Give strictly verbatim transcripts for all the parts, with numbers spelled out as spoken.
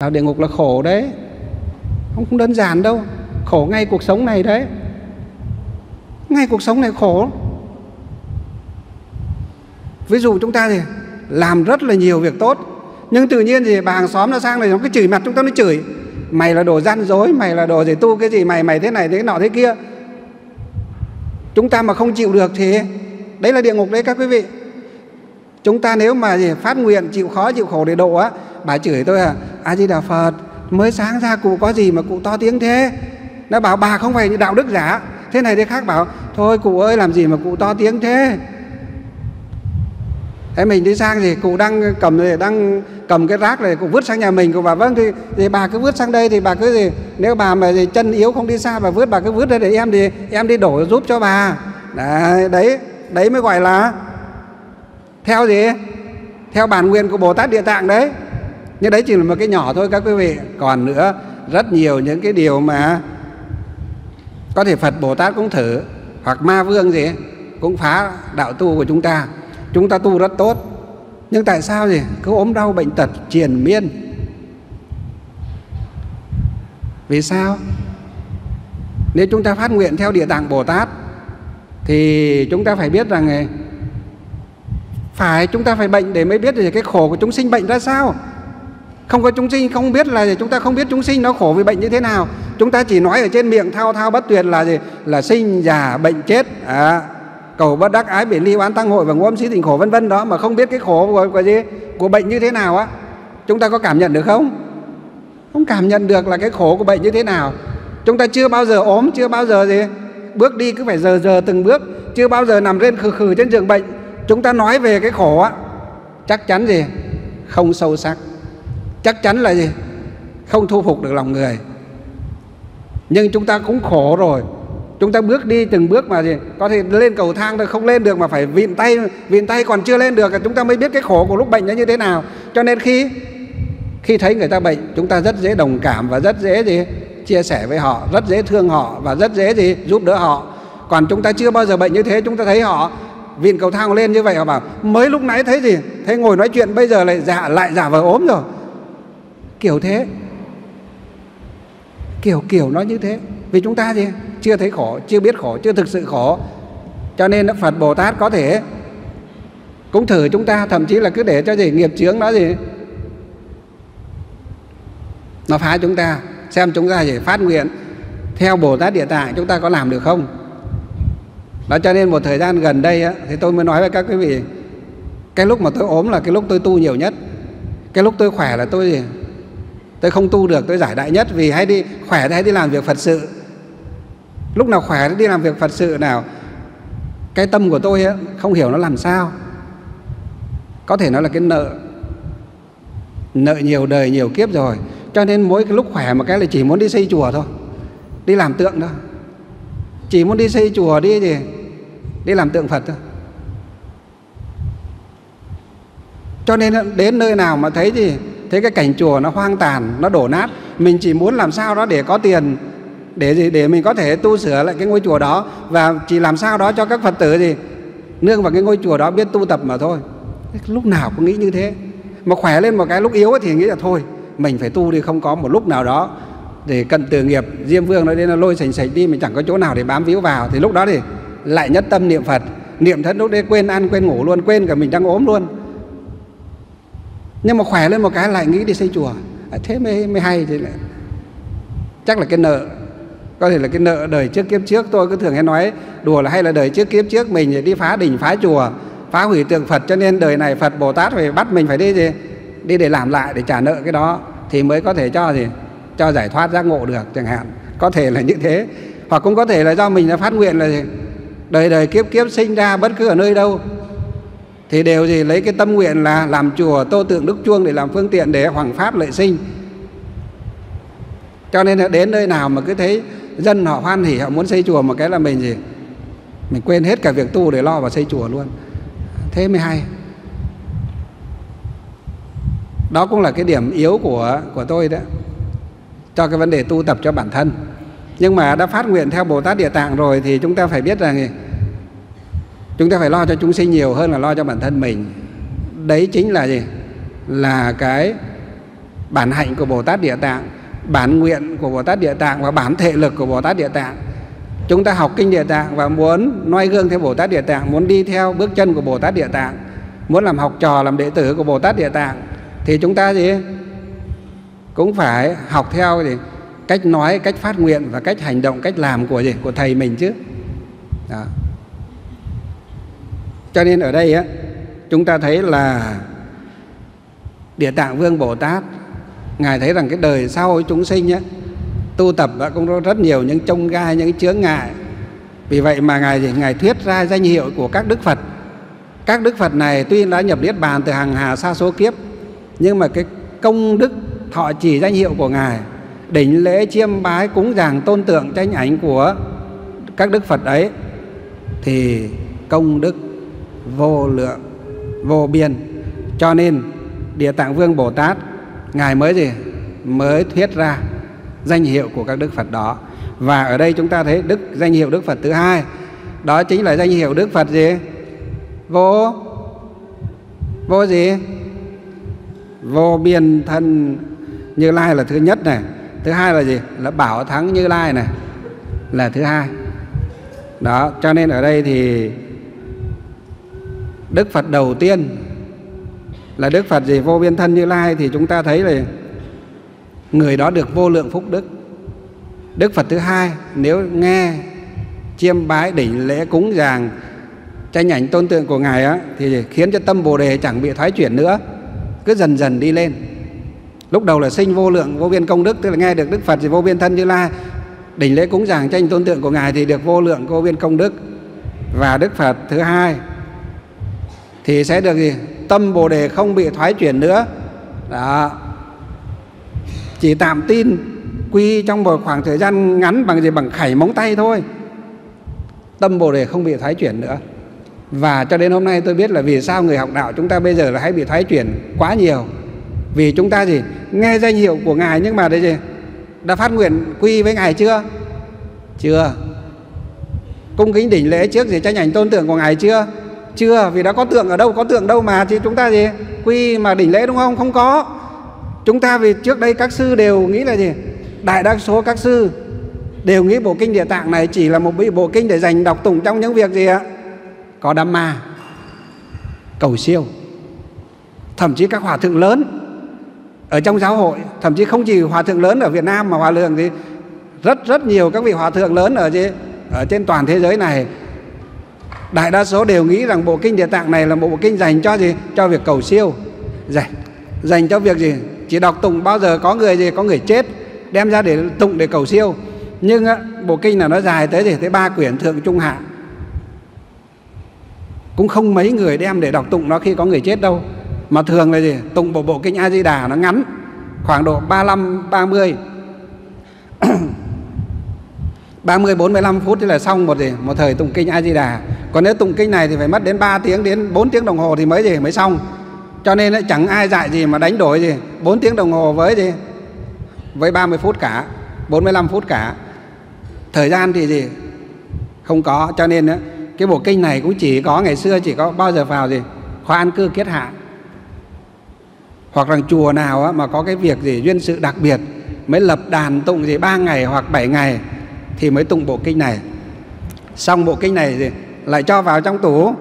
Vào địa ngục là khổ đấy, không, không đơn giản đâu. Khổ ngay cuộc sống này đấy. Ngay cuộc sống này khổ. Ví dụ chúng ta thì làm rất là nhiều việc tốt, nhưng tự nhiên thì bà hàng xóm nó sang này, nó cứ chửi mặt chúng ta, nó chửi: mày là đồ gian dối, mày là đồ gì tu cái gì, mày mày thế này thế nọ thế kia. Chúng ta mà không chịu được thì đấy là địa ngục đấy các quý vị. Chúng ta nếu mà gì, phát nguyện chịu khó chịu khổ để độ á, bà chửi tôi à: A Di Đà Phật, mới sáng ra cụ có gì mà cụ to tiếng thế. Nó bảo bà không phải đạo đức giả thế này thế khác, bảo thôi cụ ơi làm gì mà cụ to tiếng thế. Thế mình đi sang thì cụ đang cầm đang cầm cái rác này, cụ vứt sang nhà mình, cụ bảo vâng thì, thì bà cứ vứt sang đây, thì bà cứ gì, nếu bà mà gì, chân yếu không đi xa bà vứt, bà cứ vứt đây để em thì em đi đổ giúp cho bà. Đấy, đấy, đấy mới gọi là theo gì? Theo bản nguyện của Bồ Tát Địa Tạng đấy. Nhưng đấy chỉ là một cái nhỏ thôi các quý vị. Còn nữa, rất nhiều những cái điều mà có thể Phật Bồ Tát cũng thử, hoặc ma vương gì cũng phá đạo tu của chúng ta. Chúng ta tu rất tốt, nhưng tại sao gì cứ ốm đau bệnh tật triền miên? Vì sao? Nếu chúng ta phát nguyện theo Địa Tạng Bồ Tát thì chúng ta phải biết rằng phải chúng ta phải bệnh để mới biết được cái khổ của chúng sinh bệnh ra sao. Không có chúng sinh không biết là gì, chúng ta không biết chúng sinh nó khổ vì bệnh như thế nào. Chúng ta chỉ nói ở trên miệng thao thao bất tuyệt là gì, là sinh già bệnh chết à, cầu bất đắc ái biển ly oán tăng hội và ngôn sĩ tình khổ vân vân đó, mà không biết cái khổ của, của gì của bệnh như thế nào á. Chúng ta có cảm nhận được không? Không cảm nhận được là cái khổ của bệnh như thế nào. Chúng ta chưa bao giờ ốm, chưa bao giờ gì bước đi cứ phải giờ giờ từng bước, chưa bao giờ nằm lên khừ khừ trên giường bệnh. Chúng ta nói về cái khổ á, chắc chắn gì không sâu sắc, chắc chắn là gì không thu phục được lòng người. Nhưng chúng ta cũng khổ rồi, chúng ta bước đi từng bước mà gì có thể lên cầu thang thôi không lên được, mà phải vịn tay vịn tay còn chưa lên được, chúng ta mới biết cái khổ của lúc bệnh nó như thế nào. Cho nên khi khi thấy người ta bệnh, chúng ta rất dễ đồng cảm và rất dễ gì chia sẻ với họ, rất dễ thương họ và rất dễ gì giúp đỡ họ. Còn chúng ta chưa bao giờ bệnh như thế, chúng ta thấy họ vịn cầu thang lên như vậy, họ bảo mới lúc nãy thấy gì thấy ngồi nói chuyện, bây giờ lại giả lại giả vờ ốm rồi, kiểu thế, kiểu kiểu nó như thế. Vì chúng ta gì chưa thấy khổ, chưa biết khổ, chưa thực sự khổ. Cho nên Phật Bồ Tát có thể cũng thử chúng ta, thậm chí là cứ để cho gì nghiệp chướng nó gì nó phá chúng ta, xem chúng ta gì phát nguyện theo Bồ Tát Địa Tạng chúng ta có làm được không. Đó, cho nên một thời gian gần đây á, thì tôi mới nói với các quý vị, cái lúc mà tôi ốm là cái lúc tôi tu nhiều nhất. Cái lúc tôi khỏe là tôi gì tôi không tu được, tôi giải đại nhất. Vì hay đi khỏe thì hay đi làm việc Phật sự. Lúc nào khỏe thì đi làm việc Phật sự nào. Cái tâm của tôi ấy, không hiểu nó làm sao. Có thể nó là cái nợ, nợ nhiều đời nhiều kiếp rồi. Cho nên mỗi cái lúc khỏe mà cái là chỉ muốn đi xây chùa thôi, đi làm tượng thôi, chỉ muốn đi xây chùa, đi gì đi làm tượng Phật thôi. Cho nên đến nơi nào mà thấy gì thế cái cảnh chùa nó hoang tàn, nó đổ nát, mình chỉ muốn làm sao đó để có tiền để gì để mình có thể tu sửa lại cái ngôi chùa đó, và chỉ làm sao đó cho các Phật tử gì nương vào cái ngôi chùa đó biết tu tập mà thôi. Lúc nào cũng nghĩ như thế. Mà khỏe lên một cái lúc yếu thì nghĩ là thôi mình phải tu đi, không có một lúc nào đó để cần từ nghiệp Diêm Vương nó đến nó lôi sành sạch đi, mình chẳng có chỗ nào để bám víu vào, thì lúc đó thì lại nhất tâm niệm Phật, niệm thất, lúc đấy quên ăn quên ngủ luôn, quên cả mình đang ốm luôn. Nhưng mà khỏe lên một cái lại nghĩ đi xây chùa à, thế mới, mới hay. Thì lại chắc là cái nợ, có thể là cái nợ đời trước kiếp trước. Tôi cứ thường hay nói đùa là hay là đời trước kiếp trước mình đi phá đình phá chùa, phá hủy tượng Phật, cho nên đời này Phật Bồ Tát phải bắt mình phải đi gì đi để làm lại, để trả nợ cái đó thì mới có thể cho gì cho giải thoát giác ngộ được chẳng hạn. Có thể là như thế. Hoặc cũng có thể là do mình đã phát nguyện là gì đời đời kiếp kiếp sinh ra bất cứ ở nơi đâu thì đều gì lấy cái tâm nguyện là làm chùa, tô tượng đúc chuông để làm phương tiện để hoằng pháp lợi sinh. Cho nên là đến nơi nào mà cứ thấy dân họ hoan hỉ, họ muốn xây chùa một cái là mình gì mình quên hết cả việc tu để lo vào xây chùa luôn. Thế mới hay. Đó cũng là cái điểm yếu của, của tôi đó, cho cái vấn đề tu tập cho bản thân. Nhưng mà đã phát nguyện theo Bồ Tát Địa Tạng rồi thì chúng ta phải biết rằng chúng ta phải lo cho chúng sinh nhiều hơn là lo cho bản thân mình. Đấy chính là gì? Là cái bản hạnh của Bồ Tát Địa Tạng, bản nguyện của Bồ Tát Địa Tạng và bản thể lực của Bồ Tát Địa Tạng. Chúng ta học kinh Địa Tạng và muốn noi gương theo Bồ Tát Địa Tạng, muốn đi theo bước chân của Bồ Tát Địa Tạng, muốn làm học trò, làm đệ tử của Bồ Tát Địa Tạng, thì chúng ta gì cũng phải học theo gì cách nói, cách phát nguyện và cách hành động, cách làm của gì của thầy mình chứ. Đó. Cho nên ở đây á, chúng ta thấy là Địa Tạng Vương Bồ Tát ngài thấy rằng cái đời sau chúng sinh á, tu tập cũng có rất nhiều những chông gai, những chướng ngại. Vì vậy mà ngài thì ngài thuyết ra danh hiệu của các đức Phật. Các đức Phật này tuy đã nhập niết bàn từ hàng hà sa số kiếp, nhưng mà cái công đức thọ trì danh hiệu của ngài, đỉnh lễ chiêm bái cúng dường tôn tượng tranh ảnh của các đức Phật ấy, thì công đức vô lượng, vô biên. Cho nên Địa Tạng Vương Bồ Tát ngài mới gì mới thuyết ra danh hiệu của các đức Phật đó. Và ở đây chúng ta thấy đức danh hiệu đức Phật thứ hai, đó chính là danh hiệu đức Phật gì vô vô gì vô biên thân Như Lai là thứ nhất này, thứ hai là gì là bảo thắng Như Lai này, là thứ hai đó. Cho nên ở đây thì đức Phật đầu tiên là đức Phật gì vô biên thân Như Lai, thì chúng ta thấy là người đó được vô lượng phúc đức. Đức Phật thứ hai nếu nghe chiêm bái đỉnh lễ cúng dường tranh ảnh tôn tượng của ngài á, thì khiến cho tâm Bồ Đề chẳng bị thoái chuyển nữa, cứ dần dần đi lên. Lúc đầu là sinh vô lượng vô biên công đức, tức là nghe được đức Phật thì vô biên thân Như Lai, đỉnh lễ cúng dường tranh tôn tượng của ngài thì được vô lượng vô biên công đức. Và đức Phật thứ hai thì sẽ được gì tâm Bồ Đề không bị thoái chuyển nữa đó. Chỉ tạm tin quy trong một khoảng thời gian ngắn bằng gì bằng khẩy móng tay thôi, tâm Bồ Đề không bị thoái chuyển nữa. Và cho đến hôm nay tôi biết là vì sao người học đạo chúng ta bây giờ là hay bị thoái chuyển quá nhiều. Vì chúng ta gì nghe danh hiệu của ngài nhưng mà đấy gì đã phát nguyện quy với ngài chưa? Chưa. Cung kính đỉnh lễ trước gì tranh ảnh tôn tượng của ngài chưa? Chưa, vì đã có tượng ở đâu, có tượng đâu mà chứ chúng ta gì quy mà đỉnh lễ đúng không? Không có. Chúng ta vì trước đây các sư đều nghĩ là gì? Đại đa số các sư đều nghĩ bộ kinh Địa Tạng này chỉ là một bộ kinh để dành đọc tụng trong những việc gì ạ? Có đám ma, cầu siêu. Thậm chí các hòa thượng lớn ở trong giáo hội, thậm chí không chỉ hòa thượng lớn ở Việt Nam mà hòa thượng thì rất rất nhiều các vị hòa thượng lớn ở gì? Ở trên toàn thế giới này, đại đa số đều nghĩ rằng bộ kinh Địa Tạng này là một bộ kinh dành cho gì? Cho việc cầu siêu. Dành, dành cho việc gì? Chỉ đọc tụng bao giờ có người gì? Có người chết đem ra để tụng để cầu siêu. Nhưng á, bộ kinh là nó dài tới gì? Tới ba quyển thượng trung hạ. Cũng không mấy người đem để đọc tụng nó khi có người chết đâu. Mà thường là gì? Tụng bộ bộ kinh A Di Đà nó ngắn, khoảng độ ba mươi lăm ba mươi ba mươi bốn mươi lăm phút thì là xong một gì? Một thời tụng kinh A Di Đà. Còn nếu tụng kinh này thì phải mất đến ba tiếng đến bốn tiếng đồng hồ thì mới gì? Mới xong. Cho nên ấy, chẳng ai dạy gì mà đánh đổi gì bốn tiếng đồng hồ với gì với ba mươi phút cả, bốn mươi lăm phút cả. Thời gian thì gì không có. Cho nên ấy, cái bộ kinh này cũng chỉ có ngày xưa chỉ có bao giờ vào gì khóa an cư kiết hạ, hoặc rằng chùa nào ấy, mà có cái việc gì duyên sự đặc biệt mới lập đàn tụng gì ba ngày hoặc bảy ngày thì mới tụng bộ kinh này. Xong bộ kinh này gì lại cho vào trong tủ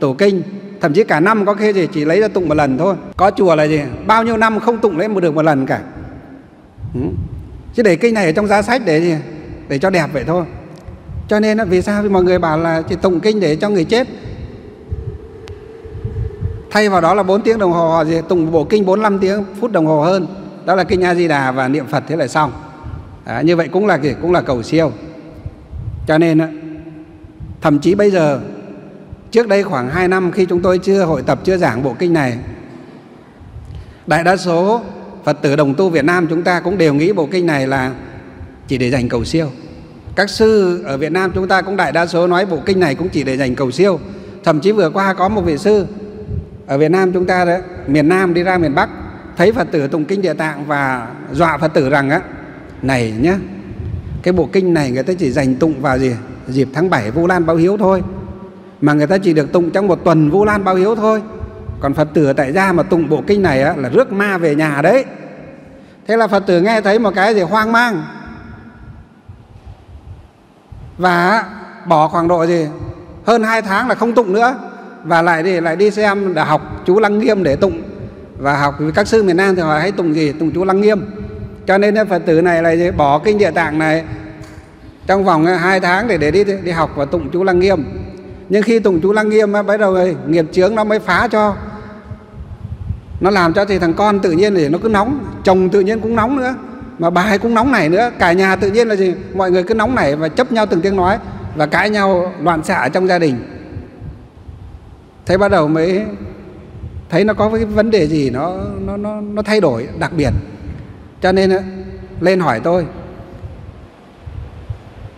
tủ kinh. Thậm chí cả năm có khi gì chỉ lấy ra tụng một lần thôi. Có chùa là gì bao nhiêu năm không tụng lấy một được một lần cả. Ừ. Chứ để kinh này ở trong giá sách để gì để cho đẹp vậy thôi. Cho nên vì sao mọi người bảo là chỉ tụng kinh để cho người chết, thay vào đó là bốn tiếng đồng hồ họ gì tụng bộ kinh bốn mươi lăm tiếng phút đồng hồ hơn. Đó là kinh A Di Đà và niệm Phật thế là xong. À, như vậy cũng là gì cũng là cầu siêu. Cho nên thậm chí bây giờ, trước đây khoảng hai năm khi chúng tôi chưa hội tập, chưa giảng bộ kinh này, đại đa số Phật tử đồng tu Việt Nam chúng ta cũng đều nghĩ bộ kinh này là chỉ để dành cầu siêu. Các sư ở Việt Nam chúng ta cũng đại đa số nói bộ kinh này cũng chỉ để dành cầu siêu. Thậm chí vừa qua có một vị sư ở Việt Nam chúng ta đó, miền Nam đi ra miền Bắc, thấy Phật tử tụng kinh Địa Tạng và dọa Phật tử rằng á, này nhá, cái bộ kinh này người ta chỉ dành tụng vào gì dịp tháng bảy Vu Lan báo hiếu thôi, mà người ta chỉ được tụng trong một tuần Vu Lan báo hiếu thôi. Còn Phật tử tại gia mà tụng bộ kinh này á, là rước ma về nhà đấy. Thế là Phật tử nghe thấy một cái gì hoang mang và bỏ khoảng độ gì hơn hai tháng là không tụng nữa, và lại đi lại đi xem để học chú Lăng Nghiêm để tụng và học. Các sư miền Nam thì họ hay tụng gì? Tụng chú Lăng Nghiêm. Cho nên Phật tử này là gì? Bỏ kinh Địa Tạng này trong vòng hai tháng để để đi đi học và tụng chú Lăng Nghiêm. Nhưng khi tụng chú Lăng Nghiêm bắt đầu rồi nghiệp chướng nó mới phá cho, nó làm cho thì thằng con tự nhiên thì nó cứ nóng, chồng tự nhiên cũng nóng nữa, mà bà ấy cũng nóng nảy nữa, cả nhà tự nhiên là gì? Mọi người cứ nóng nảy và chấp nhau từng tiếng nói và cãi nhau loạn xạ trong gia đình. Thế bắt đầu mới thấy nó có cái vấn đề gì nó nó nó nó thay đổi đặc biệt. Cho nên lên hỏi tôi.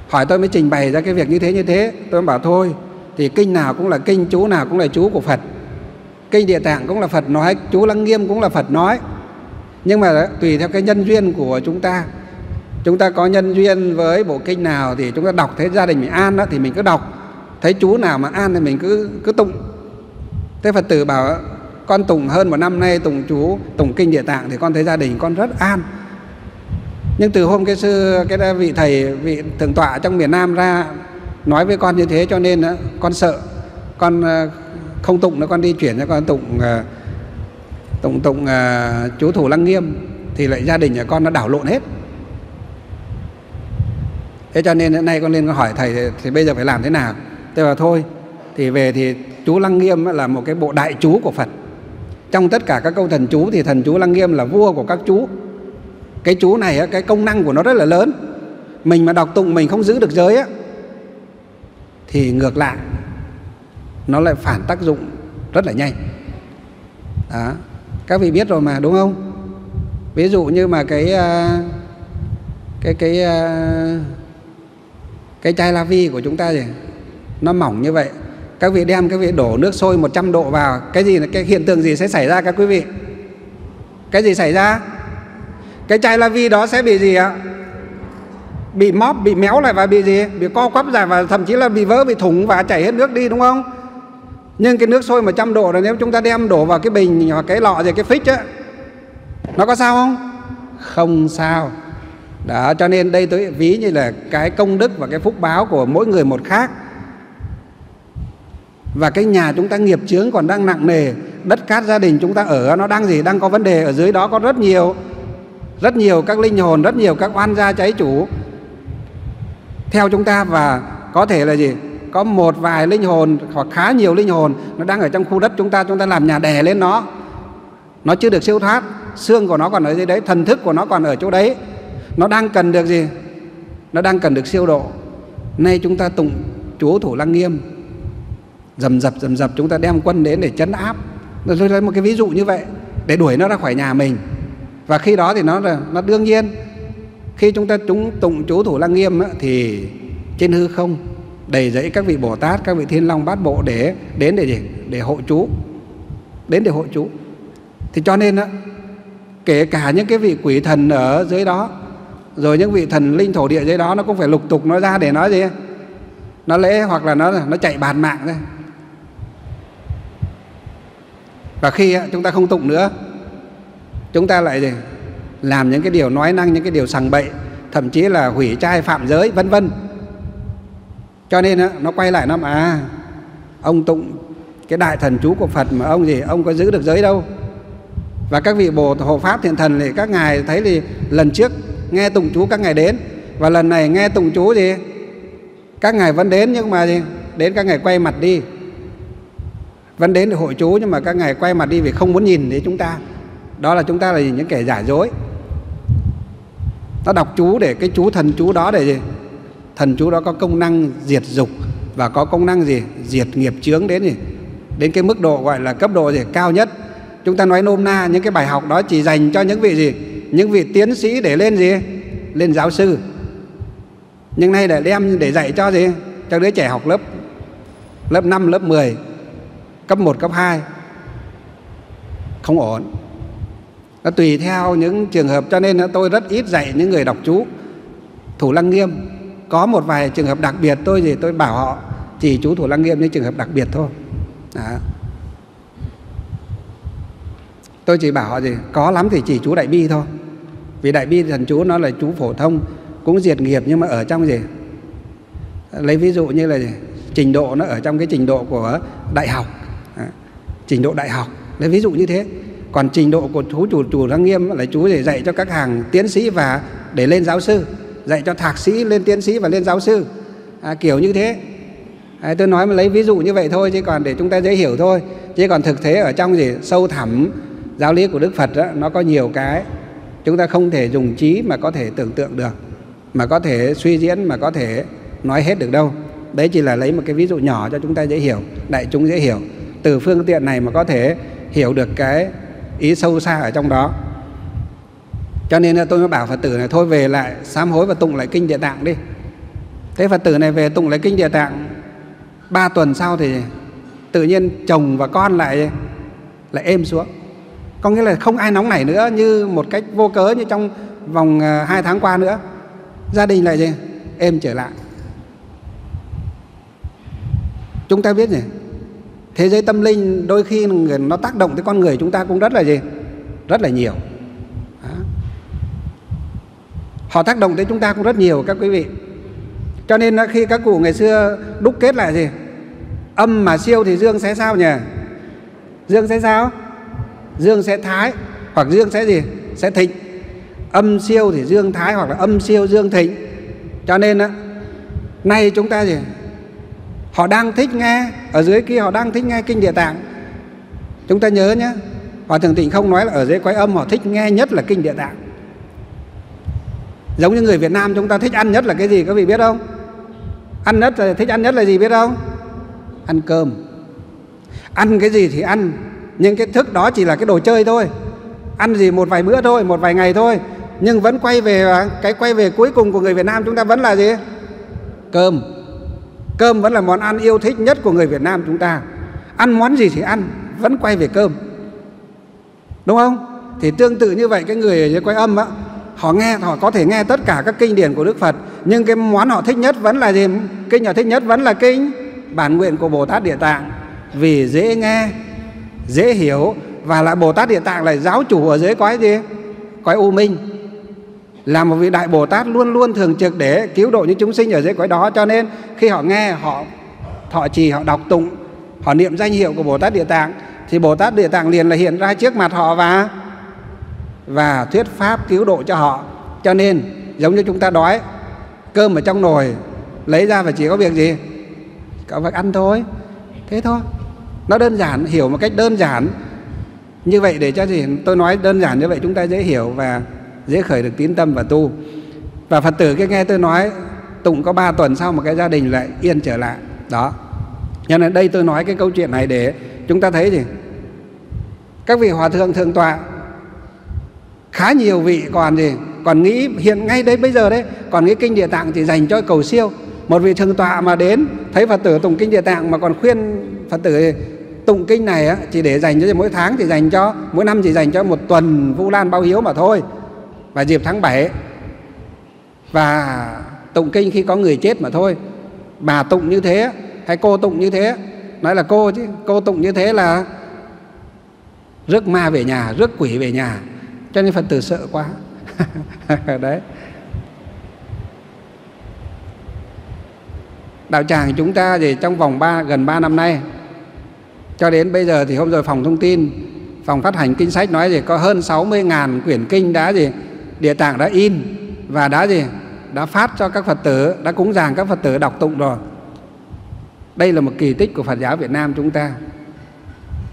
Hỏi tôi mới trình bày ra cái việc như thế như thế, tôi bảo thôi thì kinh nào cũng là kinh, chú nào cũng là chú của Phật. Kinh Địa Tạng cũng là Phật nói, chú Lăng Nghiêm cũng là Phật nói. Nhưng mà đó, tùy theo cái nhân duyên của chúng ta. Chúng ta có nhân duyên với bộ kinh nào thì chúng ta đọc, thấy gia đình mình an đó thì mình cứ đọc. Thấy chú nào mà an thì mình cứ cứ tụng. Thế Phật tử bảo con tụng hơn một năm nay tụng chú, tụng kinh Địa Tạng thì con thấy gia đình con rất an. Nhưng từ hôm cái sư cái vị thầy, vị thượng tọa trong miền Nam ra nói với con như thế, cho nên con sợ, con không tụng nữa, con đi chuyển cho con tụng tụng tụng chú thủ Lăng Nghiêm thì lại gia đình nhà con nó đảo lộn hết. Thế cho nên nay con lên con hỏi thầy thì bây giờ phải làm thế nào? Tôi bảo thôi thì về thì chú Lăng Nghiêm là một cái bộ đại chú của Phật. Trong tất cả các câu thần chú thì thần chú Lăng Nghiêm là vua của các chú. Cái chú này cái công năng của nó rất là lớn. Mình mà đọc tụng mình không giữ được giới á thì ngược lại nó lại phản tác dụng rất là nhanh. Đó. Các vị biết rồi mà, đúng không? Ví dụ như mà cái cái cái cái chai la vi của chúng ta gì nó mỏng như vậy, các vị đem các vị đổ nước sôi một trăm độ vào, cái gì cái hiện tượng gì sẽ xảy ra các quý vị? Cái gì xảy ra? Cái chai la vi đó sẽ bị gì ạ? Bị móp, bị méo lại và bị gì? Bị co quắp lại và thậm chí là bị vỡ, bị thủng và chảy hết nước đi, đúng không? Nhưng cái nước sôi một trăm độ này nếu chúng ta đem đổ vào cái bình hoặc cái lọ gì, cái phích á, nó có sao không? Không sao. Đó, cho nên đây tôi ví như là cái công đức và cái phúc báo của mỗi người một khác. Và cái nhà chúng ta nghiệp chướng còn đang nặng nề, đất cát gia đình chúng ta ở nó đang gì? Đang có vấn đề. Ở dưới đó có rất nhiều Rất nhiều các linh hồn, rất nhiều các oan gia trái chủ theo chúng ta, và có thể là gì? Có một vài linh hồn hoặc khá nhiều linh hồn nó đang ở trong khu đất chúng ta, chúng ta làm nhà đè lên nó. Nó chưa được siêu thoát, xương của nó còn ở dưới đấy, thần thức của nó còn ở chỗ đấy. Nó đang cần được gì? Nó đang cần được siêu độ. Nay chúng ta tụng chú thủ Lăng Nghiêm, dầm dập dầm dập chúng ta đem quân đến để trấn áp. Tôi lấy một cái ví dụ như vậy để đuổi nó ra khỏi nhà mình. Và khi đó thì nó là nó đương nhiên khi chúng ta chúng tụng chú thủ Lăng Nghiêm á, thì trên hư không đầy dẫy các vị Bồ Tát, các vị Thiên Long Bát Bộ để đến để để, để hộ chú, đến để hộ chú. Thì cho nên á, kể cả những cái vị quỷ thần ở dưới đó, rồi những vị thần linh thổ địa dưới đó, nó cũng phải lục tục nó ra để nói gì, nó lễ hoặc là nó nó chạy bàn mạng ra. Và khi á, chúng ta không tụng nữa, chúng ta lại gì? Làm những cái điều nói năng, những cái điều sằng bậy, thậm chí là hủy trai phạm giới vân vân. Cho nên nó quay lại nó mà à, ông tụng cái đại thần chú của Phật mà ông gì? Ông có giữ được giới đâu. Và các vị Bồ Hộ Pháp Thiện Thần thì các ngài thấy thì lần trước nghe tụng chú các ngài đến, và lần này nghe tụng chú gì? Các ngài vẫn đến, nhưng mà gì? Đến các ngài quay mặt đi. Vẫn đến để hội chú nhưng mà các ngài quay mặt đi vì không muốn nhìn thấy chúng ta. Đó là chúng ta là những kẻ giả dối. Nó đọc chú để cái chú thần chú đó để gì? Thần chú đó có công năng diệt dục và có công năng gì? Diệt nghiệp chướng đến gì? Đến cái mức độ gọi là cấp độ gì? Cao nhất. Chúng ta nói nôm na những cái bài học đó chỉ dành cho những vị gì? Những vị tiến sĩ để lên gì? Lên giáo sư. Nhưng nay để đem để dạy cho gì? Cho đứa trẻ học lớp lớp năm, lớp mười, cấp một, cấp hai. Không ổn. Nó tùy theo những trường hợp, cho nên tôi rất ít dạy những người đọc chú thủ Lăng Nghiêm. Có một vài trường hợp đặc biệt tôi gì tôi bảo họ chỉ chú thủ Lăng Nghiêm những trường hợp đặc biệt thôi. Đó. Tôi chỉ bảo họ gì có lắm thì chỉ chú Đại Bi thôi. Vì đại bi thần chú nó là chú phổ thông, cũng diệt nghiệp, nhưng mà ở trong gì? Lấy ví dụ như là gì? Trình độ nó ở trong cái trình độ của đại học à, trình độ đại học, lấy ví dụ như thế. Còn trình độ của chú chủ chủ Lăng Nghiêm là chú để dạy cho các hàng tiến sĩ và để lên giáo sư, dạy cho thạc sĩ lên tiến sĩ và lên giáo sư à, kiểu như thế à, tôi nói mà lấy ví dụ như vậy thôi, chứ còn để chúng ta dễ hiểu thôi. Chứ còn thực thế ở trong gì sâu thẳm giáo lý của Đức Phật đó, nó có nhiều cái chúng ta không thể dùng trí mà có thể tưởng tượng được, mà có thể suy diễn, mà có thể nói hết được đâu. Đấy chỉ là lấy một cái ví dụ nhỏ cho chúng ta dễ hiểu, đại chúng dễ hiểu. Từ phương tiện này mà có thể hiểu được cái ý sâu xa ở trong đó. Cho nên là tôi mới bảo Phật tử này thôi về lại sám hối và tụng lại kinh Địa Tạng đi. Thế Phật tử này về tụng lại kinh Địa Tạng, ba tuần sau thì tự nhiên chồng và con lại lại êm xuống. Có nghĩa là không ai nóng nảy nữa như một cách vô cớ như trong vòng hai tháng qua nữa. Gia đình lại gì? Êm trở lại. Chúng ta biết gì? Thế giới tâm linh đôi khi nó tác động tới con người chúng ta cũng rất là gì? Rất là nhiều. Đó. Họ tác động tới chúng ta cũng rất nhiều các quý vị. Cho nên khi các cụ ngày xưa đúc kết lại gì? Âm mà siêu thì dương sẽ sao nhỉ? Dương sẽ sao? Dương sẽ thái, hoặc dương sẽ gì? Sẽ thịnh. Âm siêu thì dương thái, hoặc là âm siêu dương thịnh. Cho nên á, nay chúng ta gì? Họ đang thích nghe, ở dưới kia họ đang thích nghe kinh Địa Tạng. Chúng ta nhớ nhé, Hòa Thượng Tịnh không nói là ở dưới quái âm họ thích nghe nhất là kinh Địa Tạng. Giống như người Việt Nam chúng ta thích ăn nhất là cái gì các vị biết không? Ăn nhất là thích ăn nhất là gì biết không? Ăn cơm. Ăn cái gì thì ăn, nhưng cái thức đó chỉ là cái đồ chơi thôi. Ăn gì một vài bữa thôi, một vài ngày thôi, nhưng vẫn quay về, cái quay về cuối cùng của người Việt Nam chúng ta vẫn là gì? Cơm. Cơm vẫn là món ăn yêu thích nhất của người Việt Nam chúng ta. Ăn món gì thì ăn, vẫn quay về cơm, đúng không? Thì tương tự như vậy, cái người ở dưới quái âm á, họ nghe, họ có thể nghe tất cả các kinh điển của Đức Phật, nhưng cái món họ thích nhất vẫn là gì? Kinh họ thích nhất vẫn là kinh Bản Nguyện của Bồ Tát Địa Tạng. Vì dễ nghe, dễ hiểu, và lại Bồ Tát Địa Tạng là giáo chủ ở dưới quái gì? Quái U Minh, là một vị đại Bồ Tát luôn luôn thường trực để cứu độ những chúng sinh ở dưới cõi đó. Cho nên khi họ nghe, họ thọ trì, họ đọc tụng, họ niệm danh hiệu của Bồ Tát Địa Tạng, thì Bồ Tát Địa Tạng liền là hiện ra trước mặt họ và và thuyết pháp cứu độ cho họ. Cho nên giống như chúng ta đói, cơm ở trong nồi lấy ra và chỉ có việc gì? Có việc ăn thôi, thế thôi. Nó đơn giản, hiểu một cách đơn giản như vậy để cho gì? Tôi nói đơn giản như vậy chúng ta dễ hiểu và dễ khởi được tín tâm và tu. Và Phật tử cái nghe tôi nói tụng có ba tuần sau mà cái gia đình lại yên trở lại. Đó. Cho nên đây tôi nói cái câu chuyện này để chúng ta thấy gì? Các vị hòa thượng thượng tọa, khá nhiều vị còn gì? Còn nghĩ hiện ngay đấy bây giờ đấy, còn nghĩ kinh Địa Tạng chỉ dành cho cầu siêu. Một vị thượng tọa mà đến thấy Phật tử tụng kinh Địa Tạng mà còn khuyên Phật tử tụng kinh này á, chỉ để dành cho mỗi tháng, thì dành cho mỗi năm, chỉ dành cho một tuần Vu Lan báo hiếu mà thôi. Và dịp tháng bảy, và tụng kinh khi có người chết mà thôi. Bà tụng như thế, hay cô tụng như thế, nói là cô chứ, cô tụng như thế là rước ma về nhà, rước quỷ về nhà. Cho nên Phật tử sợ quá. Đấy. Đạo tràng chúng ta thì trong vòng ba, gần ba năm nay, cho đến bây giờ thì hôm rồi phòng thông tin, phòng phát hành kinh sách nói gì có hơn sáu mươi nghìn quyển kinh đã gì? Địa Tạng đã in và đã gì? Đã phát cho các Phật tử, đã cúng dường các Phật tử đọc tụng rồi. Đây là một kỳ tích của Phật giáo Việt Nam chúng ta.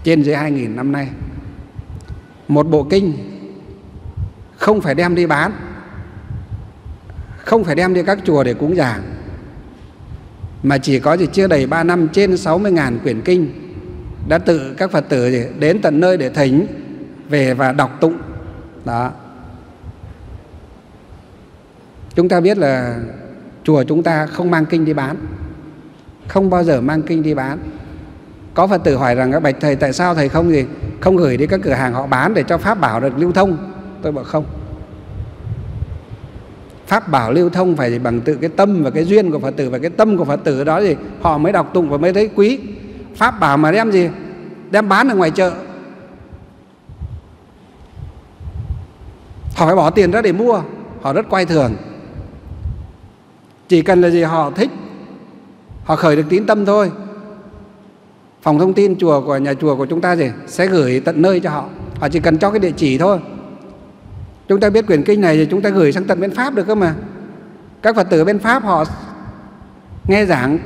Trên dưới hai nghìn năm nay. Một bộ kinh không phải đem đi bán, không phải đem đi các chùa để cúng dường, mà chỉ có gì chưa đầy ba năm trên sáu mươi nghìn quyển kinh đã tự các Phật tử gì? Đến tận nơi để thỉnh về và đọc tụng. Đó. Chúng ta biết là chùa chúng ta không mang kinh đi bán, không bao giờ mang kinh đi bán. Có Phật tử hỏi rằng các bạch thầy, tại sao thầy không gì không gửi đi các cửa hàng họ bán để cho pháp bảo được lưu thông? Tôi bảo không. Pháp bảo lưu thông phải bằng tự cái tâm và cái duyên của Phật tử, và cái tâm của Phật tử đó thì họ mới đọc tụng và mới thấy quý. Pháp bảo mà đem gì? Đem bán ở ngoài chợ, họ phải bỏ tiền ra để mua, họ rất quay thường. Chỉ cần là gì họ thích, họ khởi được tín tâm thôi. Phòng thông tin chùa của nhà chùa của chúng ta gì sẽ gửi tận nơi cho họ, họ chỉ cần cho cái địa chỉ thôi. Chúng ta biết quyển kinh này thì chúng ta gửi sang tận bên Pháp được cơ mà. Các Phật tử bên Pháp họ nghe giảng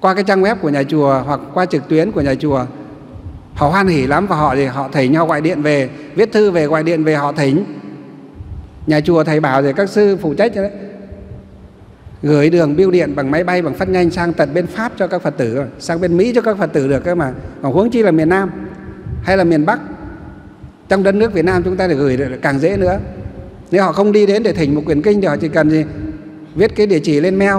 qua cái trang web của nhà chùa hoặc qua trực tuyến của nhà chùa, họ hoan hỉ lắm và họ thì họ thỉnh, họ gọi điện về, viết thư về, gọi điện về họ thỉnh. Nhà chùa thầy bảo thì các sư phụ trách đấy, gửi đường bưu điện bằng máy bay, bằng phát nhanh sang tận bên Pháp cho các Phật tử, sang bên Mỹ cho các Phật tử được cơ mà. Còn huống chi là miền Nam hay là miền Bắc, trong đất nước Việt Nam chúng ta để gửi được càng dễ nữa. Nếu họ không đi đến để thỉnh một quyển kinh thì họ chỉ cần gì viết cái địa chỉ lên mail,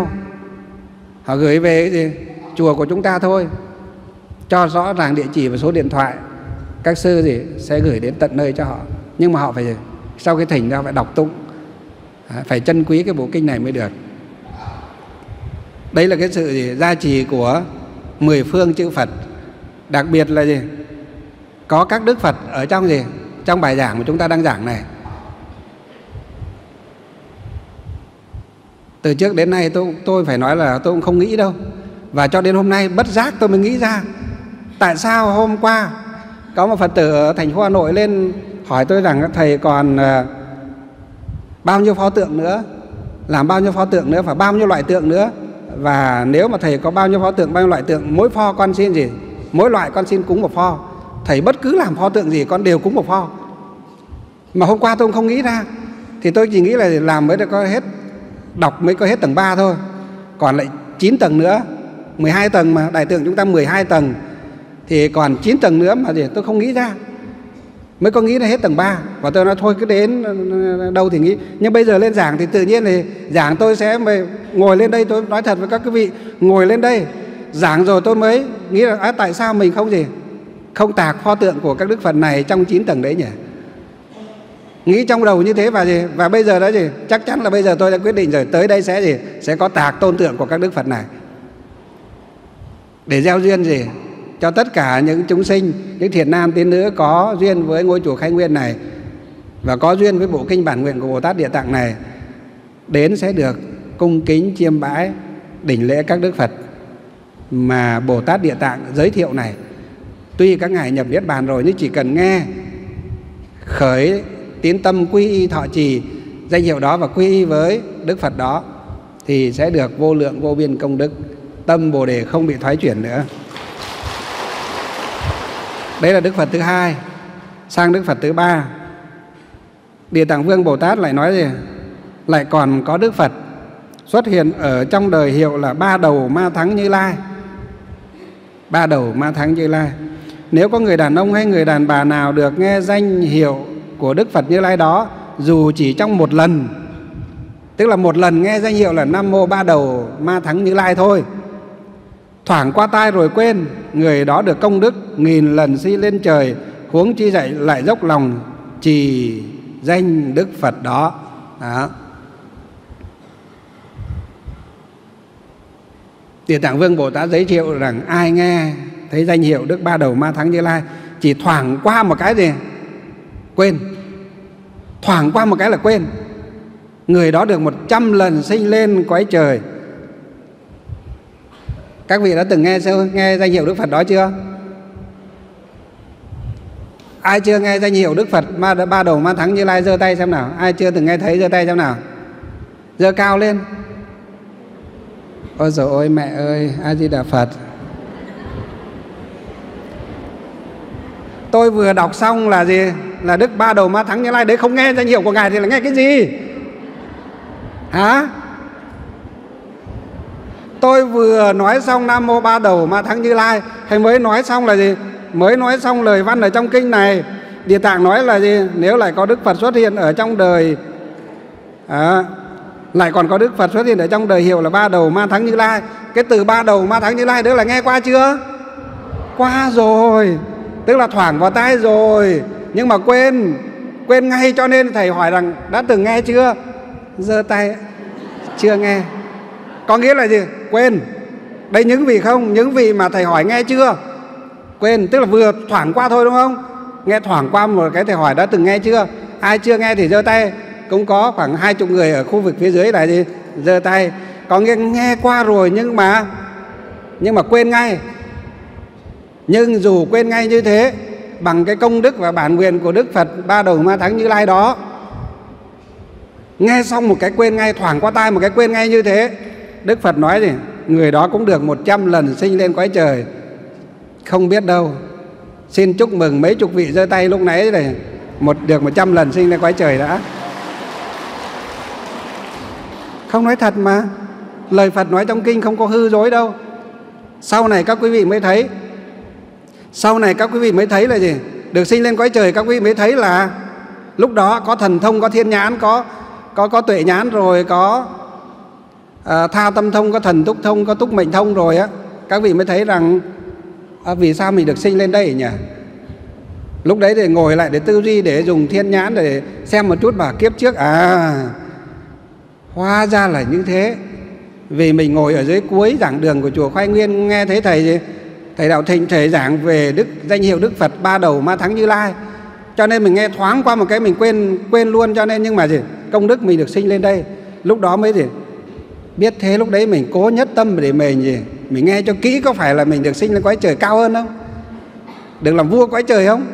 họ gửi về cái gì chùa của chúng ta thôi, cho rõ ràng địa chỉ và số điện thoại, các sư gì sẽ gửi đến tận nơi cho họ. Nhưng mà họ phải sau cái thỉnh ra phải đọc tụng, phải trân quý cái bộ kinh này mới được. Đấy là cái sự gì gia trì của mười phương chư Phật, đặc biệt là gì có các đức Phật ở trong gì trong bài giảng mà chúng ta đang giảng này. Từ trước đến nay tôi, tôi phải nói là tôi cũng không nghĩ đâu. Và cho đến hôm nay bất giác tôi mới nghĩ ra. Tại sao hôm qua có một Phật tử ở thành phố Hà Nội lên hỏi tôi rằng thầy còn uh, bao nhiêu pho tượng nữa, làm bao nhiêu pho tượng nữa và bao nhiêu loại tượng nữa. Và nếu mà thầy có bao nhiêu pho tượng, bao nhiêu loại tượng, mỗi pho con xin gì, mỗi loại con xin cúng một pho. Thầy bất cứ làm pho tượng gì con đều cúng một pho. Mà hôm qua tôi cũng không nghĩ ra. Thì tôi chỉ nghĩ là làm mới được có hết, đọc mới có hết tầng ba thôi. Còn lại chín tầng nữa, mười hai tầng mà, đại tượng chúng ta mười hai tầng, thì còn chín tầng nữa mà thì tôi không nghĩ ra, mới có nghĩ là hết tầng ba. Và tôi nói thôi cứ đến đâu thì nghĩ. Nhưng bây giờ lên giảng thì tự nhiên thì giảng tôi sẽ ngồi lên đây. Tôi nói thật với các quý vị, ngồi lên đây giảng rồi tôi mới nghĩ là à, tại sao mình không gì không tạc pho tượng của các đức Phật này trong chín tầng đấy nhỉ. Nghĩ trong đầu như thế và gì và bây giờ đó gì chắc chắn là bây giờ tôi đã quyết định rồi, tới đây sẽ gì sẽ có tạc tôn tượng của các đức Phật này để gieo duyên gì cho tất cả những chúng sinh, những thiện nam tín nữ có duyên với ngôi chùa Khai Nguyên này và có duyên với bộ kinh bản nguyện của Bồ Tát Địa Tạng này, đến sẽ được cung kính chiêm bái đỉnh lễ các đức Phật mà Bồ Tát Địa Tạng giới thiệu này. Tuy các ngài nhập Niết Bàn rồi nhưng chỉ cần nghe khởi tín tâm quy y thọ trì danh hiệu đó và quy y với đức Phật đó thì sẽ được vô lượng vô biên công đức, tâm Bồ Đề không bị thoái chuyển nữa. Đấy là đức Phật thứ hai. Sang đức Phật thứ ba, Địa Tạng Vương Bồ Tát lại nói gì lại còn có đức Phật xuất hiện ở trong đời hiệu là Ba Đầu Ma Thắng Như Lai. Ba Đầu Ma Thắng Như Lai. Nếu có người đàn ông hay người đàn bà nào được nghe danh hiệu của Đức Phật Như Lai đó dù chỉ trong một lần, tức là một lần nghe danh hiệu là Nam Mô Ba Đầu Ma Thắng Như Lai thôi, thoảng qua tai rồi quên, người đó được công đức nghìn lần si lên trời, huống chi dạy lại dốc lòng trì danh Đức Phật đó. Đó, Địa Tạng Vương Bồ Tát giới thiệu rằng ai nghe thấy danh hiệu Đức Ba Đầu Ma Thắng Như Lai chỉ thoảng qua một cái gì quên, thoảng qua một cái là quên, người đó được một trăm lần sinh lên cõi trời. Các vị đã từng nghe nghe danh hiệu Đức Phật đó chưa? Ai chưa nghe danh hiệu Đức Phật Ma Ba Đầu Ma Thắng Như Lai giơ tay xem nào. Ai chưa từng nghe thấy giơ tay xem nào, giơ cao lên. Ôi dồi ôi mẹ ơi, A Di Đà Phật. Tôi vừa đọc xong là gì là Đức Ba Đầu Ma Thắng Như Lai đấy, không nghe danh hiệu của ngài thì là nghe cái gì hả? Tôi vừa nói xong Nam Mô Ba Đầu Ma Thắng Như Lai hay mới nói xong là gì mới nói xong lời văn ở trong kinh này. Địa Tạng nói là gì nếu lại có Đức Phật xuất hiện ở trong đời à, lại còn có Đức Phật xuất hiện ở trong đời hiệu là Ba Đầu Ma Thắng Như Lai. Cái từ Ba Đầu Ma Thắng Như Lai đấy là nghe qua chưa? Qua rồi, tức là thoảng vào tai rồi nhưng mà quên, quên ngay. Cho nên thầy hỏi rằng đã từng nghe chưa? Giơ tay. Chưa nghe. Có nghĩa là gì? Quên. Đây những vị không? Những vị mà thầy hỏi nghe chưa? Quên, tức là vừa thoảng qua thôi đúng không? Nghe thoảng qua một cái thầy hỏi đã từng nghe chưa? Ai chưa nghe thì giơ tay. Cũng có khoảng hai chục người ở khu vực phía dưới này thì giơ tay. Có nghe, nghe qua rồi nhưng mà nhưng mà quên ngay. Nhưng dù quên ngay như thế, bằng cái công đức và bản nguyện của Đức Phật Ba Đầu Ma Thắng Như Lai đó, nghe xong một cái quên ngay, thoảng qua tai một cái quên ngay như thế, Đức Phật nói gì? Người đó cũng được một trăm lần sinh lên cõi trời, không biết đâu. Xin chúc mừng mấy chục vị giơ tay lúc nãy này, một được một trăm lần sinh lên cõi trời đã. Không, nói thật mà, lời Phật nói trong kinh không có hư dối đâu. Sau này các quý vị mới thấy, sau này các quý vị mới thấy là gì? Được sinh lên cõi trời, các quý vị mới thấy là lúc đó có thần thông, có thiên nhãn, có có có tuệ nhãn rồi, có à, tha tâm thông, có thần túc thông, có túc mệnh thông rồi á, các vị mới thấy rằng à, vì sao mình được sinh lên đây nhỉ? Lúc đấy thì ngồi lại để tư duy, để dùng thiên nhãn để xem một chút và kiếp trước à, hóa ra là như thế. Vì mình ngồi ở dưới cuối giảng đường của chùa Khai Nguyên, nghe thấy thầy gì? Thầy Đạo Thịnh thầy giảng về đức danh hiệu Đức Phật Ba Đầu Ma Thắng Như Lai, cho nên mình nghe thoáng qua một cái mình quên quên luôn. Cho nên nhưng mà gì? Công đức mình được sinh lên đây, lúc đó mới gì? Biết thế lúc đấy mình cố nhất tâm để mình gì? Mình nghe cho kỹ, có phải là mình được sinh lên cõi trời cao hơn không? Được làm vua cõi trời không?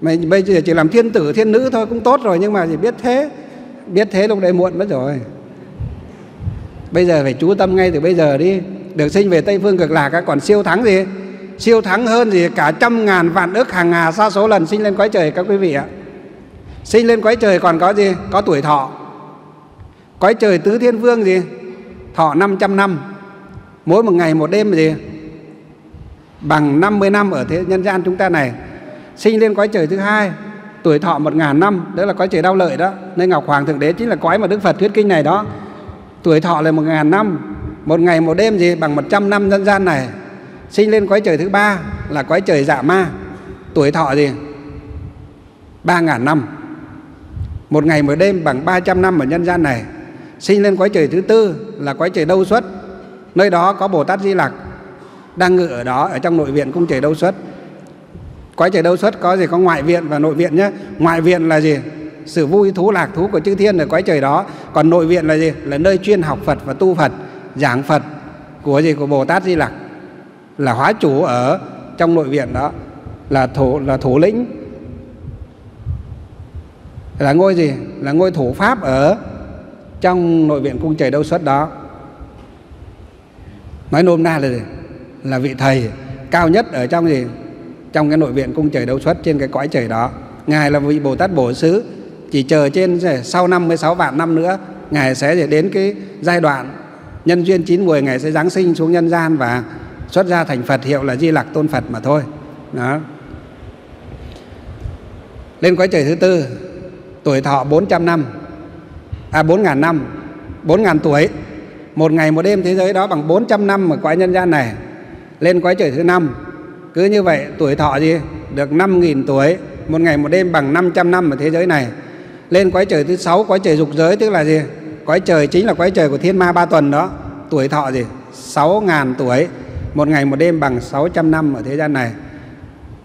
Mình bây giờ chỉ làm thiên tử thiên nữ thôi cũng tốt rồi, nhưng mà gì? Biết thế, biết thế lúc đấy muộn mất rồi. Bây giờ phải chú tâm ngay từ bây giờ đi. Được sinh về Tây Phương Cực Lạc các còn siêu thắng gì? Siêu thắng hơn gì cả trăm ngàn vạn ức hàng hà sa số lần sinh lên cõi trời các quý vị ạ. Sinh lên cõi trời còn có gì? Có tuổi thọ. Cõi trời tứ thiên vương gì? Thọ năm trăm năm. Mỗi một ngày một đêm gì? Bằng năm mươi năm ở thế nhân gian chúng ta này. Sinh lên cõi trời thứ hai, tuổi thọ một nghìn năm, đó là cõi trời Đao Lợi đó. Nên Ngọc Hoàng Thượng Đế chính là cõi mà Đức Phật thuyết kinh này đó. Tuổi thọ là một nghìn năm, một ngày một đêm gì? Bằng một trăm năm dân gian này. Sinh lên cõi trời thứ ba là cõi trời Dạ Ma. Tuổi thọ gì? ba nghìn năm. Một ngày một đêm bằng ba trăm năm ở nhân gian này. Sinh lên cõi trời thứ tư là cõi trời Đâu Xuất. Nơi đó có Bồ Tát Di Lặc đang ngự ở đó, ở trong nội viện cung trời Đâu Xuất. Cõi trời Đâu Xuất có gì? Có ngoại viện và nội viện nhé. Ngoại viện là gì? Sự vui thú lạc thú của chư thiên ở cõi trời đó. Còn nội viện là gì? Là nơi chuyên học Phật và tu Phật, giảng Phật của gì? Của Bồ Tát Di Lặc, là hóa chủ ở trong nội viện đó, là thủ, là thủ lĩnh, là ngôi gì? Là ngôi thủ pháp ở trong nội viện cung trời Đâu Xuất đó. Nói nôm na là gì? Là vị thầy cao nhất ở trong gì? Trong cái nội viện cung trời Đâu Xuất trên cái cõi trời đó. Ngài là vị Bồ Tát Bổ Xứ, chỉ chờ trên sau năm mươi sáu vạn năm nữa Ngài sẽ đến cái giai đoạn nhân duyên chín muồi, Ngài sẽ giáng sinh xuống nhân gian và xuất gia thành Phật, hiệu là Di Lặc Tôn Phật mà thôi đó. Lên cõi trời thứ tư, tuổi thọ bốn trăm năm, à bốn nghìn năm, bốn nghìn tuổi. Một ngày một đêm thế giới đó bằng bốn trăm năm ở cõi nhân gian này. Lên cõi trời thứ năm, cứ như vậy tuổi thọ gì? Được năm nghìn tuổi, một ngày một đêm bằng năm trăm năm ở thế giới này. Lên cõi trời thứ sáu, cõi trời dục giới, tức là gì? Cõi trời chính là cõi trời của Thiên Ma Ba Tuần đó. Tuổi thọ gì? sáu nghìn tuổi, một ngày một đêm bằng sáu trăm năm ở thế gian này.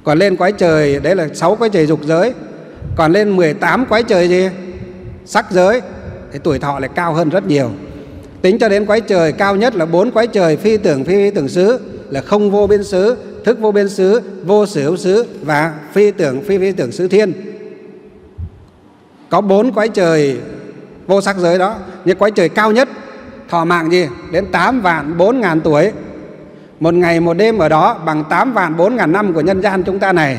Còn lên cõi trời, đấy là sáu cõi trời dục giới. Còn lên mười tám cõi trời gì? Sắc giới, thì tuổi thọ lại cao hơn rất nhiều. Tính cho đến cõi trời cao nhất là bốn cõi trời phi tưởng phi, phi tưởng xứ, là không vô biên xứ, thức vô biên xứ, vô sở hữu xứ và phi tưởng phi phi tưởng xứ thiên. Có bốn cõi trời vô sắc giới đó. Nhưng cõi trời cao nhất thọ mạng gì? Đến tám vạn bốn ngàn tuổi, một ngày một đêm ở đó bằng tám vạn bốn ngàn năm của nhân gian chúng ta này.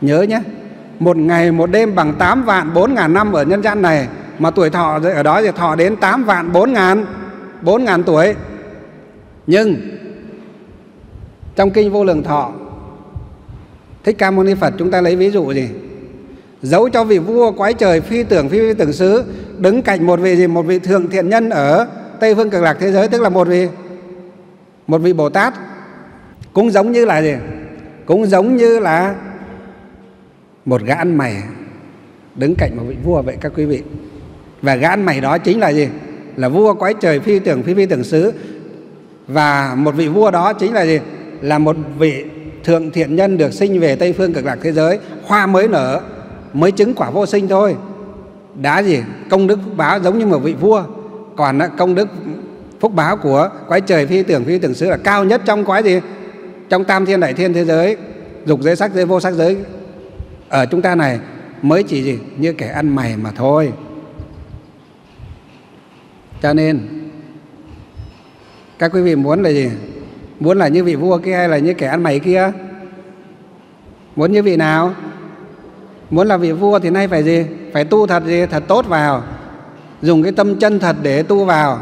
Nhớ nhé, một ngày một đêm bằng tám vạn bốn ngàn năm ở nhân gian này, mà tuổi thọ ở đó thì thọ đến tám vạn bốn ngàn bốn ngàn tuổi. Nhưng trong kinh Vô Lượng Thọ, Thích Ca Mâu Ni Phật chúng ta lấy ví dụ gì? Dẫu cho vị vua quái trời phi tưởng phi, phi tưởng xứ đứng cạnh một vị gì? Một vị thượng thiện nhân ở Tây Phương Cực Lạc thế giới, tức là một vị một vị Bồ Tát, cũng giống như là gì? Cũng giống như là một gã ăn mày đứng cạnh một vị vua vậy các quý vị. Và gã ăn mày đó chính là gì? Là vua quái trời phi tưởng phi, phi tưởng xứ. Và một vị vua đó chính là gì? Là một vị thượng thiện nhân được sinh về Tây Phương Cực Lạc thế giới, hoa mới nở, mới chứng quả vô sinh thôi. Đã gì công đức phúc báo giống như một vị vua. Còn công đức phúc báo của quái trời phi tưởng phi tưởng xứ là cao nhất trong quái gì, trong tam thiên đại thiên thế giới, dục giới sắc giới vô sắc giới. Ở chúng ta này mới chỉ gì như kẻ ăn mày mà thôi. Cho nên các quý vị muốn là gì? Muốn là như vị vua kia hay là như kẻ ăn mày kia? Muốn như vị nào? Muốn là vị vua thì nay phải gì? Phải tu thật gì? Thật tốt vào. Dùng cái tâm chân thật để tu vào.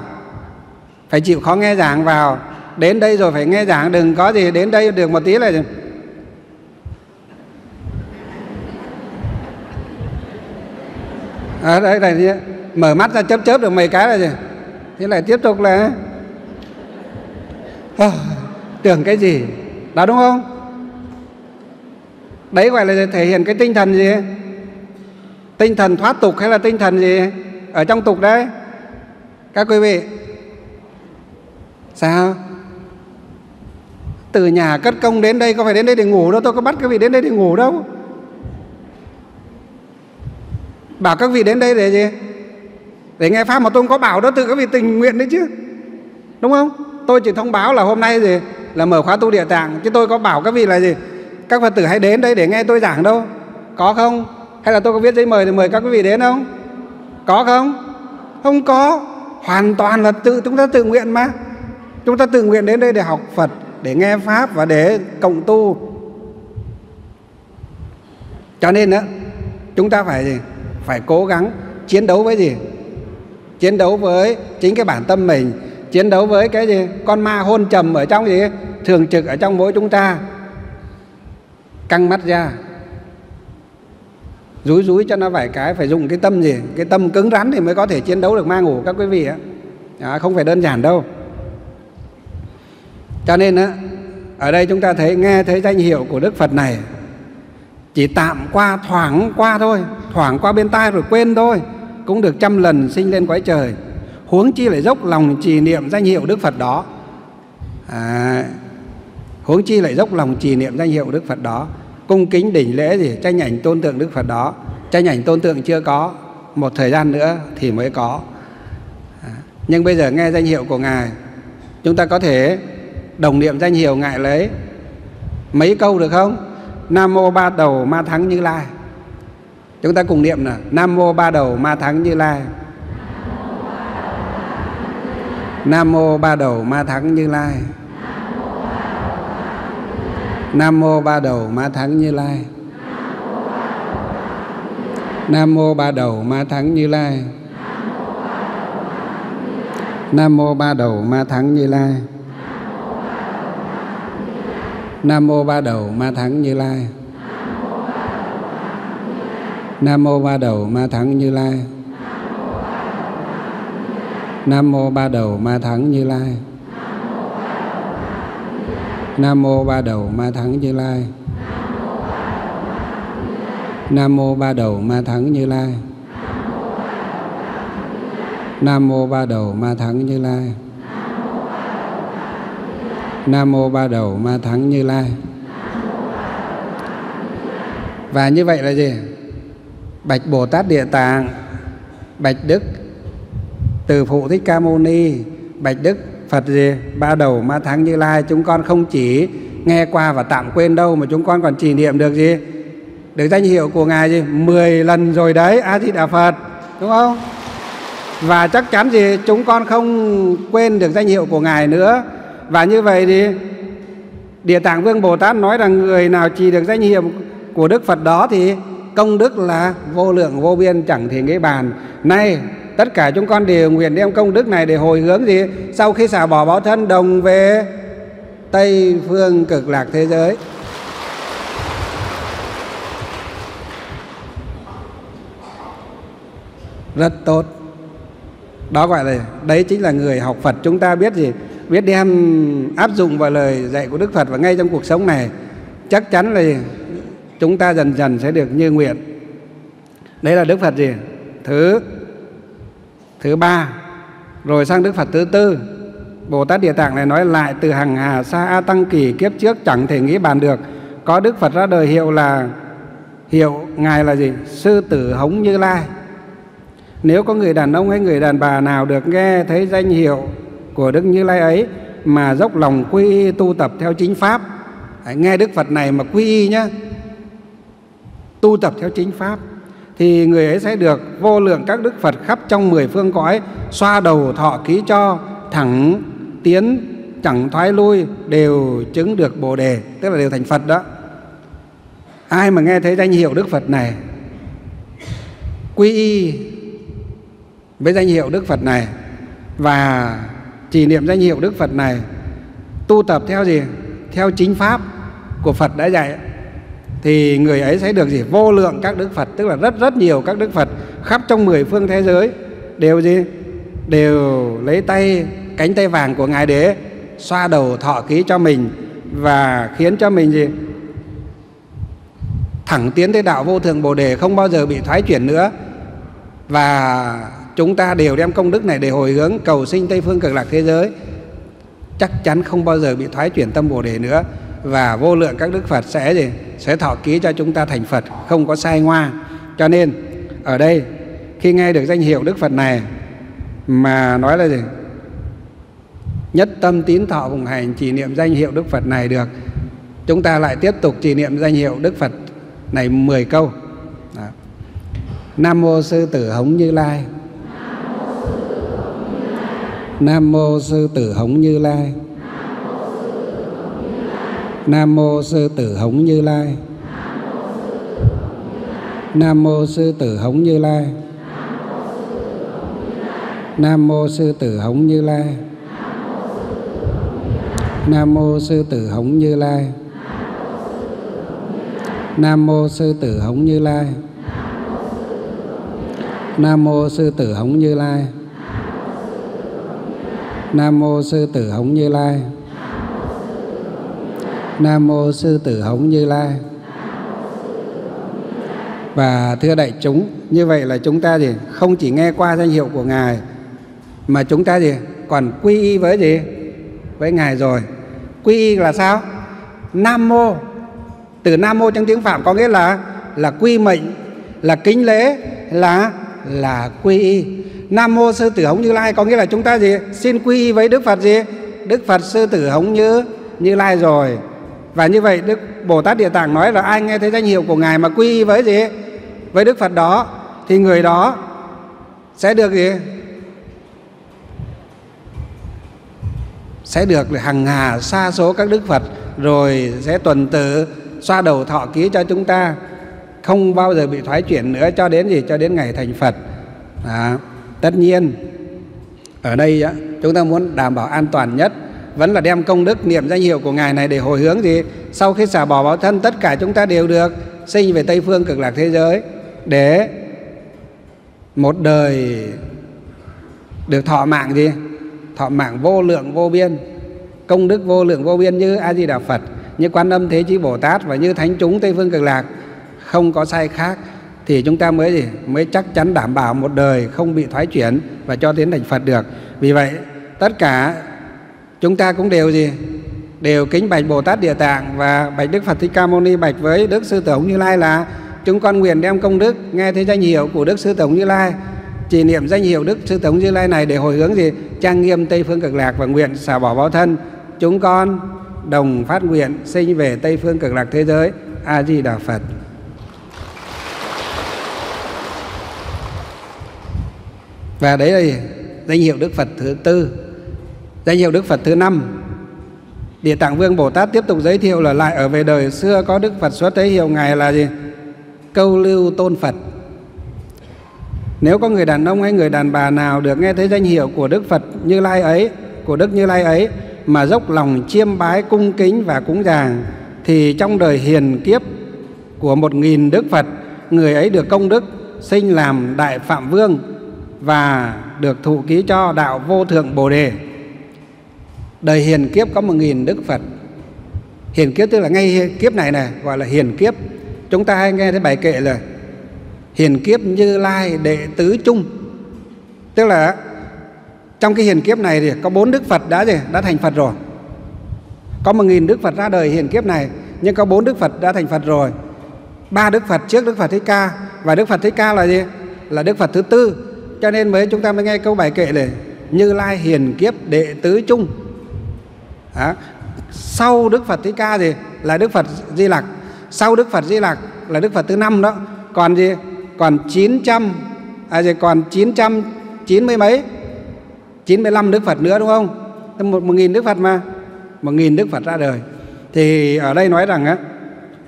Phải chịu khó nghe giảng vào. Đến đây rồi phải nghe giảng, đừng có gì đến đây được một tí là à, đấy, đấy, mở mắt ra chớp chớp được mấy cái là gì? Thế lại tiếp tục là à, tưởng cái gì? Đó đúng không? Đấy gọi là thể hiện cái tinh thần gì? Tinh thần thoát tục hay là tinh thần gì? Ở trong tục đấy. Các quý vị, sao? Từ nhà cất công đến đây, có phải đến đây để ngủ đâu. Tôi có bắt các vị đến đây để ngủ đâu. Bảo các vị đến đây để gì? Để nghe Pháp mà tôi không có bảo đó. Tự các vị tình nguyện đấy chứ. Đúng không? Tôi chỉ thông báo là hôm nay gì? Là mở khóa tu Địa Tạng. Chứ tôi có bảo các vị là gì? Các Phật tử hãy đến đây để nghe tôi giảng đâu. Có không? Hay là tôi có viết giấy mời thì mời các quý vị đến không? Có không? Không có. Hoàn toàn là tự chúng ta tự nguyện mà. Chúng ta tự nguyện đến đây để học Phật, để nghe Pháp và để cộng tu. Cho nên đó, chúng ta phải gì? Phải cố gắng chiến đấu với gì? Chiến đấu với chính cái bản tâm mình. Chiến đấu với cái gì? Con ma hôn trầm ở trong gì? Thường trực ở trong mỗi chúng ta. Căng mắt ra, rúi rúi cho nó vài cái. Phải dùng cái tâm gì? Cái tâm cứng rắn thì mới có thể chiến đấu được ma ngủ các quý vị ạ. À, không phải đơn giản đâu. Cho nên á, ở đây chúng ta thấy nghe thấy danh hiệu của Đức Phật này chỉ tạm qua, thoảng qua thôi, thoảng qua bên tai rồi quên thôi, cũng được trăm lần sinh lên quái trời, huống chi lại dốc lòng trì niệm danh hiệu Đức Phật đó. À, huống chi lại dốc lòng trì niệm danh hiệu Đức Phật đó, cung kính đỉnh lễ gì tranh ảnh tôn tượng Đức Phật đó. Tranh ảnh tôn tượng chưa có, một thời gian nữa thì mới có. À, nhưng bây giờ nghe danh hiệu của Ngài, chúng ta có thể đồng niệm danh hiệu Ngài lấy mấy câu được không? Nam mô Ba Đầu Ma Thắng Như Lai. Chúng ta cùng niệm là Nam mô Ba Đầu Ma Thắng Như Lai. Nam mô Ba Đầu Ma Thắng Như Lai. Nam mô Ba Đầu Ma Thắng Như Lai. Nam mô Ba Đầu Ma Thắng Như Lai. Nam mô Ba Đầu Ma Thắng Như Lai. Nam mô Ba Đầu Ma Thắng Như Lai. Nam mô Ba Đầu Ma Thắng Như Lai. Nam mô Ba Đầu Ma Thắng Như Lai. Nam mô Ba Đầu Ma Thắng Như Lai. Nam mô Ba Đầu Ma Thắng Như Lai. Nam mô Ba Đầu Ma Thắng Như Lai. Nam mô Ba Đầu Ma Thắng Như Lai. Và như vậy là gì? Bạch Bồ Tát Địa Tạng, bạch Đức Từ Phụ Thích Ca Mâu Ni, bạch Đức Phật gì? Ba Đầu Ma Thắng Như Lai. Chúng con không chỉ nghe qua và tạm quên đâu, mà chúng con còn trì niệm được gì? Được danh hiệu của Ngài gì? mười lần rồi đấy. A Di Đà Phật. Đúng không? Và chắc chắn gì? Chúng con không quên được danh hiệu của Ngài nữa. Và như vậy thì Địa Tạng Vương Bồ Tát nói rằng người nào trì được danh hiệu của Đức Phật đó thì công đức là vô lượng vô biên, chẳng thể nghĩ bàn. Nay tất cả chúng con đều nguyện đem công đức này để hồi hướng gì? Sau khi xả bỏ báo thân, đồng về Tây Phương Cực Lạc thế giới. Rất tốt. Đó gọi là, đấy chính là người học Phật chúng ta biết gì? Biết đem áp dụng vào lời dạy của Đức Phật và ngay trong cuộc sống này, chắc chắn là chúng ta dần dần sẽ được như nguyện. Đấy là Đức Phật gì? Thứ Thứ ba. Rồi sang Đức Phật thứ tư. Bồ Tát Địa Tạng này nói lại: từ hằng hà xa a tăng kỳ kiếp trước chẳng thể nghĩ bàn được, có Đức Phật ra đời hiệu là Hiệu Ngài là gì? Sư tử hống Như Lai. Nếu có người đàn ông hay người đàn bà nào được nghe thấy danh hiệu của Đức Như Lai ấy mà dốc lòng quy y tu tập theo chính pháp, hãy nghe Đức Phật này mà quy y nhé, tu tập theo chính pháp, thì người ấy sẽ được vô lượng các Đức Phật khắp trong mười phương cõi xoa đầu thọ ký cho, thẳng tiến chẳng thoái lui, đều chứng được Bồ Đề, tức là đều thành Phật đó. Ai mà nghe thấy danh hiệu Đức Phật này, quy y với danh hiệu Đức Phật này và chỉ niệm danh hiệu Đức Phật này, tu tập theo gì? Theo chính pháp của Phật đã dạy, thì người ấy sẽ được gì? Vô lượng các Đức Phật, tức là rất rất nhiều các Đức Phật khắp trong mười phương thế giới đều gì? Đều lấy tay, cánh tay vàng của Ngài để xoa đầu thọ ký cho mình và khiến cho mình gì? Thẳng tiến tới đạo vô thượng Bồ Đề, không bao giờ bị thoái chuyển nữa. Và chúng ta đều đem công đức này để hồi hướng cầu sinh Tây Phương Cực Lạc thế giới, chắc chắn không bao giờ bị thoái chuyển tâm Bồ Đề nữa. Và vô lượng các Đức Phật sẽ gì? Sẽ thọ ký cho chúng ta thành Phật, không có sai ngoa. Cho nên ở đây khi nghe được danh hiệu Đức Phật này mà nói là gì? Nhất tâm tín thọ vùng hành, chỉ niệm danh hiệu Đức Phật này được, chúng ta lại tiếp tục chỉ niệm danh hiệu Đức Phật này mười câu. Đó. Nam mô sư tử hống Như Lai. Nam mô sư tử hống Như Lai. Nam mô sư tử hống Như Lai. Nam mô sư tử hống Như Lai. Nam mô sư tử hống Như Lai. Nam mô sư tử hống Như Lai. Nam mô sư tử hống Như Lai. Nam mô sư tử hống Như Lai. Nam mô sư tử hống Như Lai. Nam mô sư tử hống Như Lai. Và thưa đại chúng, như vậy là chúng ta gì? Không chỉ nghe qua danh hiệu của Ngài mà chúng ta gì? Còn quy y với gì? Với Ngài rồi. Quy y là sao? Nam mô. Từ Nam mô trong tiếng Phạm có nghĩa là là quy mệnh, là kính lễ, là là quy y. Nam mô sư tử hống Như Lai có nghĩa là chúng ta gì? Xin quy y với Đức Phật gì? Đức Phật sư tử hống Như Như Lai rồi. Và như vậy Đức Bồ Tát Địa Tạng nói là ai nghe thấy danh hiệu của Ngài mà quy y với gì? Với Đức Phật đó, thì người đó sẽ được gì? Sẽ được hằng hà sa số các Đức Phật, rồi sẽ tuần tự xoa đầu thọ ký cho chúng ta, không bao giờ bị thoái chuyển nữa, cho đến gì? Cho đến ngày thành Phật. Đó. Tất nhiên ở đây á, chúng ta muốn đảm bảo an toàn nhất vẫn là đem công đức niệm danh hiệu của Ngài này để hồi hướng gì? Sau khi xả bỏ báo thân, tất cả chúng ta đều được sinh về Tây Phương Cực Lạc thế giới để một đời được thọ mạng gì? Thọ mạng vô lượng vô biên, công đức vô lượng vô biên như A Di Đà Phật, như Quan Âm Thế Chí Bồ Tát và như Thánh chúng Tây Phương Cực Lạc, không có sai khác, thì chúng ta mới gì? Mới chắc chắn đảm bảo một đời không bị thoái chuyển và cho đến thành Phật được. Vì vậy tất cả chúng ta cũng đều gì? Đều kính bạch Bồ Tát Địa Tạng và bạch Đức Phật Thích Ca Mâu Ni, bạch với Đức Sư Tử hống Như Lai là chúng con nguyện đem công đức nghe thấy danh hiệu của Đức Sư Tử hống Như Lai, chỉ niệm danh hiệu Đức Sư Tử hống Như Lai này để hồi hướng gì? Trang nghiêm Tây Phương Cực Lạc, và nguyện xả bỏ báo thân, chúng con đồng phát nguyện sinh về Tây Phương Cực Lạc thế giới. A Di Đà Phật. Và đấy là gì? Danh hiệu Đức Phật thứ tư. Danh hiệu Đức Phật thứ năm, Địa Tạng Vương Bồ Tát tiếp tục giới thiệu là lại ở về đời xưa có Đức Phật xuất thế, hiệu Ngài là gì? Câu Lưu Tôn Phật. Nếu có người đàn ông hay người đàn bà nào được nghe thấy danh hiệu của Đức Phật Như Lai ấy, của Đức Như Lai ấy mà dốc lòng chiêm bái cung kính và cúng dường, thì trong đời hiền kiếp của một nghìn Đức Phật, người ấy được công đức sinh làm Đại Phạm Vương và được thụ ký cho đạo vô thượng Bồ Đề. Đời hiền kiếp có một nghìn Đức Phật. Hiền kiếp tức là ngay kiếp này này, gọi là hiền kiếp. Chúng ta hay nghe thấy bài kệ là hiền kiếp Như Lai đệ tứ chung, tức là trong cái hiền kiếp này thì có bốn Đức Phật đã gì? Đã thành Phật rồi. Có một nghìn Đức Phật ra đời hiền kiếp này, nhưng có bốn Đức Phật đã thành Phật rồi. ba Đức Phật trước Đức Phật Thích Ca, và Đức Phật Thích Ca là gì? Là Đức Phật thứ tư. Cho nên mới chúng ta mới nghe câu bài kệ này: Như Lai hiền kiếp đệ tứ chung. Đó. Sau Đức Phật Thích Ca gì? Là Đức Phật Di Lặc. Sau Đức Phật Di Lặc là Đức Phật thứ năm đó. Còn gì? Còn chín trăm à gì? Còn chín trăm chín mươi mấy, chín mươi lăm Đức Phật nữa, đúng không? Một, một nghìn Đức Phật mà, một nghìn Đức Phật ra đời. Thì ở đây nói rằng á,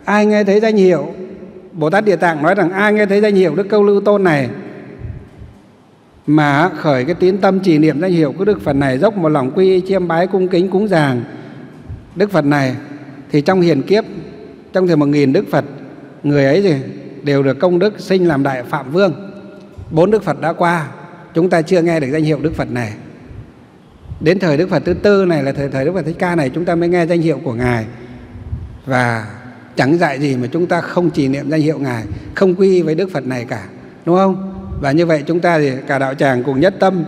ai nghe thấy danh hiệu Bồ Tát Địa Tạng, nói rằng ai nghe thấy danh hiệu Đức Câu Lưu Tôn này mà khởi cái tín tâm trì niệm danh hiệu của Đức Phật này, dốc một lòng quy y chiêm bái cung kính cúng dường Đức Phật này, thì trong hiền kiếp, trong thời một nghìn Đức Phật, người ấy gì đều được công đức sinh làm Đại Phạm Vương. Bốn Đức Phật đã qua, chúng ta chưa nghe được danh hiệu Đức Phật này. Đến thời Đức Phật thứ tư này là thời, thời Đức Phật Thích Ca này, chúng ta mới nghe danh hiệu của Ngài. Và chẳng dạy gì mà chúng ta không trì niệm danh hiệu Ngài, không quy với Đức Phật này cả, đúng không? Và như vậy chúng ta thì cả đạo tràng cùng nhất tâm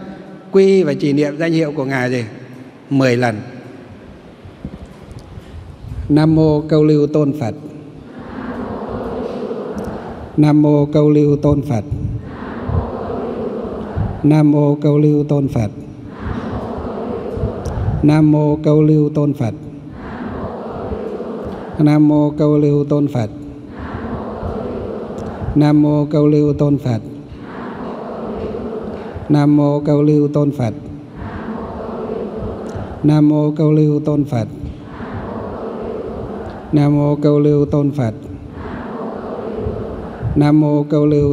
quy và trì niệm danh hiệu của Ngài gì? mười lần. Nam Mô Câu Lưu Tôn Phật. Nam Mô Câu Lưu Tôn Phật. Nam Mô Câu Lưu Tôn Phật. Nam Mô Câu Lưu Tôn Phật. Nam Mô Câu Lưu Tôn Phật. Nam Mô Câu Lưu Tôn Phật. Nam Mô Câu Lưu Tôn Phật. Nam Mô Câu Lưu Tôn Phật. Nam Mô Câu Lưu Tôn Phật. Nam Mô Câu Lưu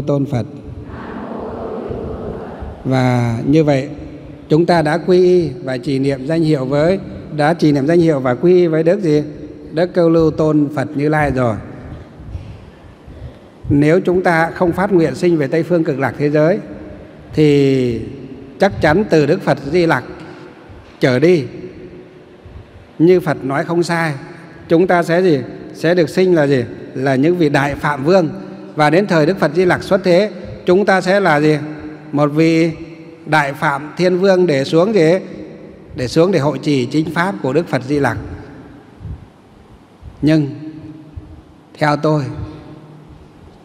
Tôn Phật. Và như vậy chúng ta đã quy y và trì niệm danh hiệu với đã trì niệm danh hiệu và quy y với Đức gì? Đức Câu Lưu Tôn Phật Như Lai rồi. Nếu chúng ta không phát nguyện sinh về Tây Phương Cực Lạc thế giới thì chắc chắn từ Đức Phật Di Lặc trở đi, như Phật nói không sai, chúng ta sẽ gì? Sẽ được sinh là gì? Là những vị Đại Phạm Vương. Và đến thời Đức Phật Di Lặc xuất thế, chúng ta sẽ là gì? Một vị Đại Phạm Thiên Vương để xuống gì? Để xuống để hộ trì chính pháp của Đức Phật Di Lặc. Nhưng theo tôi,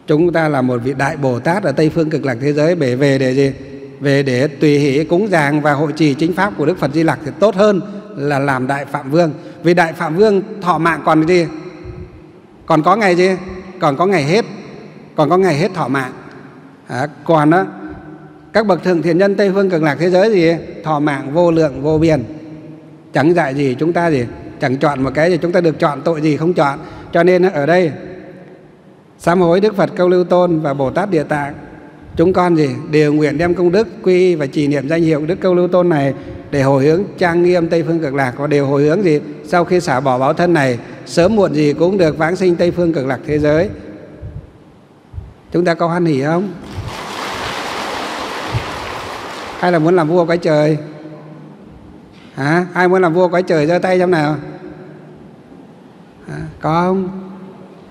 chúng ta là một vị Đại Bồ Tát ở Tây Phương Cực Lạc thế giới, bể về để gì? Về để tùy hỷ cúng dường và hộ trì chính pháp của Đức Phật Di Lặc thì tốt hơn là làm Đại Phạm Vương. Vì Đại Phạm Vương thọ mạng còn gì? Còn có ngày gì? Còn có ngày hết. Còn có ngày hết thọ mạng. À, còn á, các bậc thượng thiện nhân Tây Phương Cực Lạc thế giới gì? Thọ mạng vô lượng vô biên. Chẳng dạy gì chúng ta gì? Chẳng chọn một cái gì, chúng ta được chọn tội gì không chọn. Cho nên ở đây sám hối Đức Phật Câu Lưu Tôn và Bồ Tát Địa Tạng, chúng con gì? Đều nguyện đem công đức quy và trì niệm danh hiệu Đức Câu Lưu Tôn này để hồi hướng trang nghiêm Tây Phương Cực Lạc, và đều hồi hướng gì? Sau khi xả bỏ báo thân này, sớm muộn gì cũng được vãng sinh Tây Phương Cực Lạc thế giới. Chúng ta có hoan hỉ không? Hay là muốn làm vua cõi trời? Hả? Ai muốn làm vua cõi trời giơ tay xem nào. À, có không?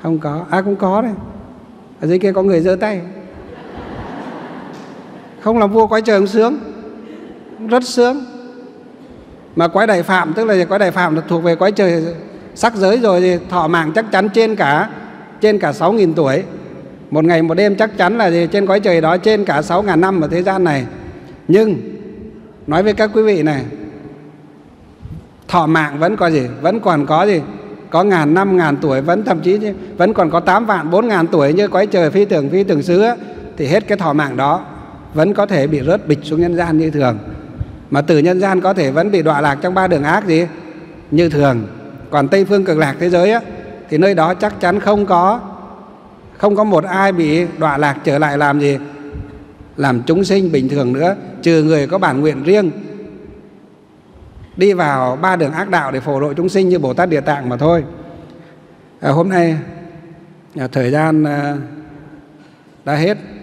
Không có. À, cũng có đấy. Ở dưới kia có người giơ tay. Không làm vua cõi trời cũng sướng, rất sướng. Mà cõi Đại Phạm, tức là cõi Đại Phạm là thuộc về cõi trời sắc giới rồi, thì thọ mạng chắc chắn trên cả trên cả sáu nghìn tuổi. Một ngày một đêm chắc chắn là gì? Trên cõi trời đó, trên cả sáu nghìn năm ở thế gian này. Nhưng nói với các quý vị này, thọ mạng vẫn có gì? Vẫn còn có gì? Có ngàn năm ngàn tuổi, vẫn thậm chí vẫn còn có tám vạn bốn ngàn tuổi như cõi trời phi tưởng phi tưởng xứ, thì hết cái thọ mạng đó vẫn có thể bị rớt bịch xuống nhân gian như thường, mà từ nhân gian có thể vẫn bị đọa lạc trong ba đường ác gì như thường. Còn Tây Phương Cực Lạc thế giới á, thì nơi đó chắc chắn không có không có một ai bị đọa lạc trở lại làm gì? Làm chúng sinh bình thường nữa, trừ người có bản nguyện riêng đi vào ba đường ác đạo để phổ độ chúng sinh như Bồ Tát Địa Tạng mà thôi. À, hôm nay à, thời gian à, đã hết.